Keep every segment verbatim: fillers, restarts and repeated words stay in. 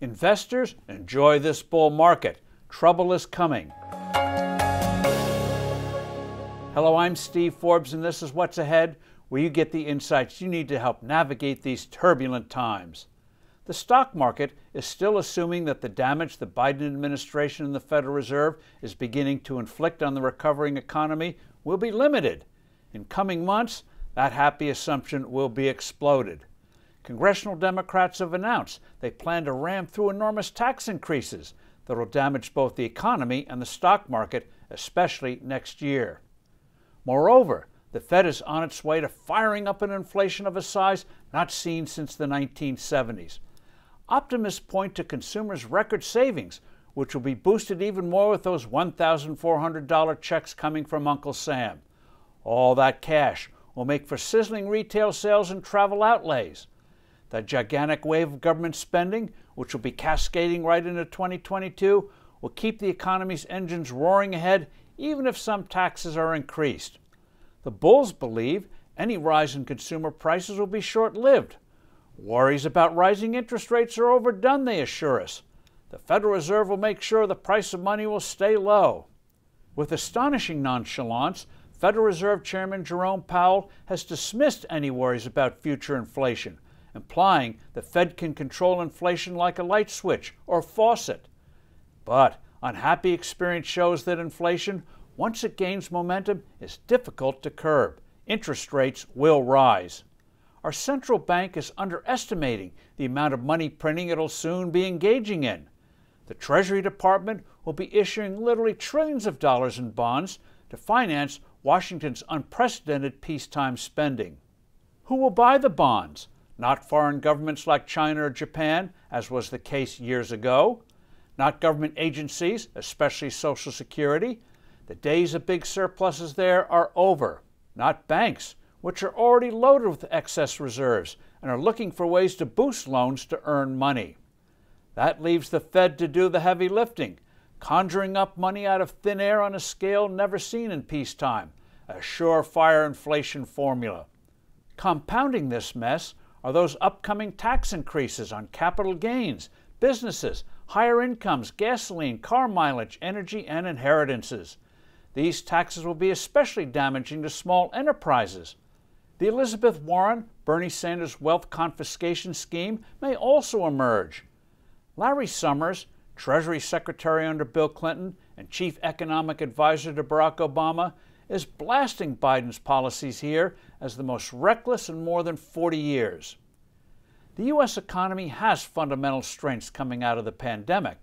Investors, enjoy this bull market. Trouble is coming. Hello, I'm Steve Forbes, and this is What's Ahead, where you get the insights you need to help navigate these turbulent times. The stock market is still assuming that the damage the Biden administration and the Federal Reserve is beginning to inflict on the recovering economy will be limited. In coming months, that happy assumption will be exploded. Congressional Democrats have announced they plan to ram through enormous tax increases that will damage both the economy and the stock market, especially next year. Moreover, the Fed is on its way to firing up an inflation of a size not seen since the nineteen seventies. Optimists point to consumers' record savings, which will be boosted even more with those one thousand four hundred dollar checks coming from Uncle Sam. All that cash will make for sizzling retail sales and travel outlays. The gigantic wave of government spending, which will be cascading right into twenty twenty-two, will keep the economy's engines roaring ahead, even if some taxes are increased. The bulls believe any rise in consumer prices will be short-lived. Worries about rising interest rates are overdone, they assure us. The Federal Reserve will make sure the price of money will stay low. With astonishing nonchalance, Federal Reserve Chairman Jerome Powell has dismissed any worries about future inflation, implying the Fed can control inflation like a light switch or faucet. But unhappy experience shows that inflation, once it gains momentum, is difficult to curb. Interest rates will rise. Our central bank is underestimating the amount of money printing it'll soon be engaging in. The Treasury Department will be issuing literally trillions of dollars in bonds to finance Washington's unprecedented peacetime spending. Who will buy the bonds? Not foreign governments like China or Japan, as was the case years ago. Not government agencies, especially Social Security. The days of big surpluses there are over. Not banks, which are already loaded with excess reserves and are looking for ways to boost loans to earn money. That leaves the Fed to do the heavy lifting, conjuring up money out of thin air on a scale never seen in peacetime, a surefire inflation formula. Compounding this mess are those upcoming tax increases on capital gains, businesses, higher incomes, gasoline, car mileage, energy, and inheritances. These taxes will be especially damaging to small enterprises. The Elizabeth Warren, Bernie Sanders wealth confiscation scheme may also emerge. Larry Summers, Treasury Secretary under Bill Clinton and Chief Economic Advisor to Barack Obama, is blasting Biden's policies here as the most reckless in more than forty years. The U S economy has fundamental strengths coming out of the pandemic,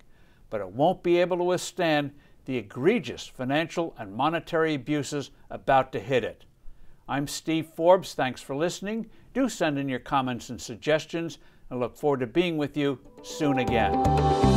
but it won't be able to withstand the egregious financial and monetary abuses about to hit it. I'm Steve Forbes. Thanks for listening. Do send in your comments and suggestions. I look forward to being with you soon again.